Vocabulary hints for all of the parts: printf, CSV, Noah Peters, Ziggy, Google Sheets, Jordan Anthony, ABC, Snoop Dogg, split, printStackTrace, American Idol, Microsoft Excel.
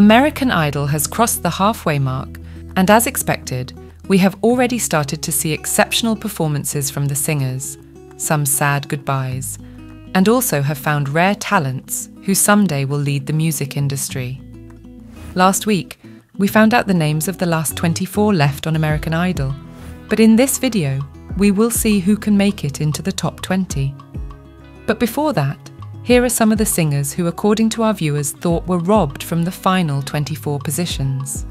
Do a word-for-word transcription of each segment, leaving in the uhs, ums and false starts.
American Idol has crossed the halfway mark, and as expected, we have already started to see exceptional performances from the singers, some sad goodbyes, and also have found rare talents who someday will lead the music industry. Last week, we found out the names of the last twenty-four left on American Idol, but in this video, we will see who can make it into the top twenty. But before that, here are some of the singers who, according to our viewers, thought were robbed from the final twenty-four positions.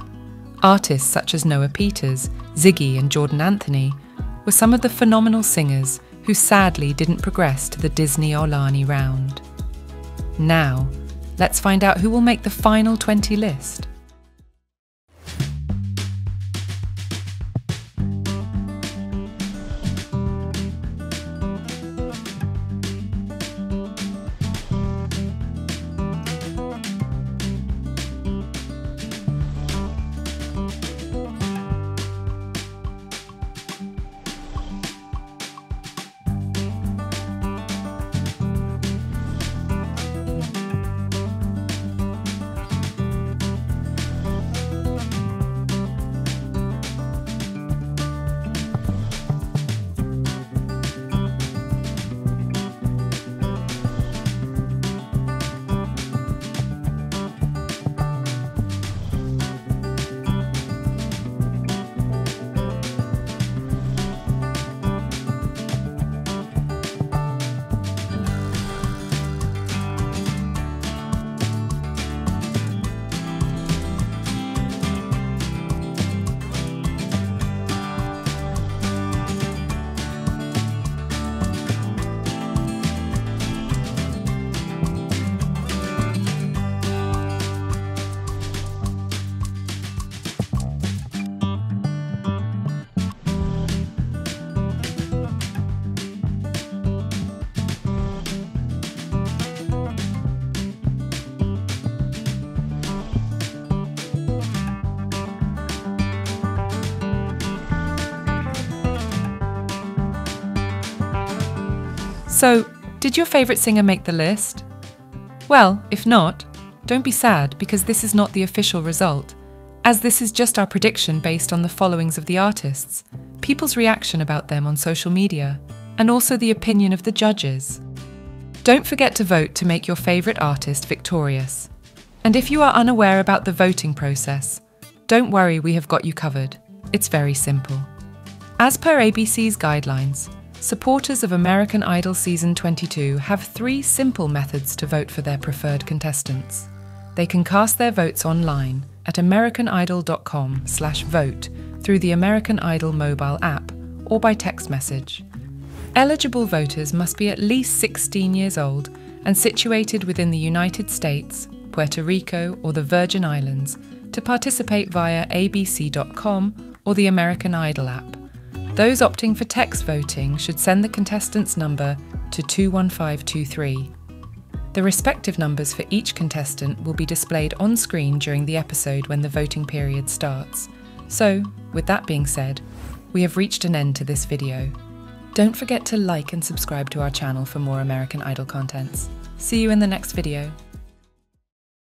Artists such as Noah Peters, Ziggy and Jordan Anthony were some of the phenomenal singers who sadly didn't progress to the Disney Olani round. Now, let's find out who will make the final twenty list. So, did your favourite singer make the list? Well, if not, don't be sad because this is not the official result, as this is just our prediction based on the followings of the artists, people's reaction about them on social media, and also the opinion of the judges. Don't forget to vote to make your favourite artist victorious. And if you are unaware about the voting process, don't worry, we have got you covered. It's very simple. As per A B C's guidelines, supporters of American Idol Season twenty-two have three simple methods to vote for their preferred contestants. They can cast their votes online at american idol dot com slash vote through the American Idol mobile app or by text message. Eligible voters must be at least sixteen years old and situated within the United States, Puerto Rico or the Virgin Islands to participate via A B C dot com or the American Idol app. Those opting for text voting should send the contestant's number to two one five two three. The respective numbers for each contestant will be displayed on screen during the episode when the voting period starts. So, with that being said, we have reached an end to this video. Don't forget to like and subscribe to our channel for more American Idol contents. See you in the next video.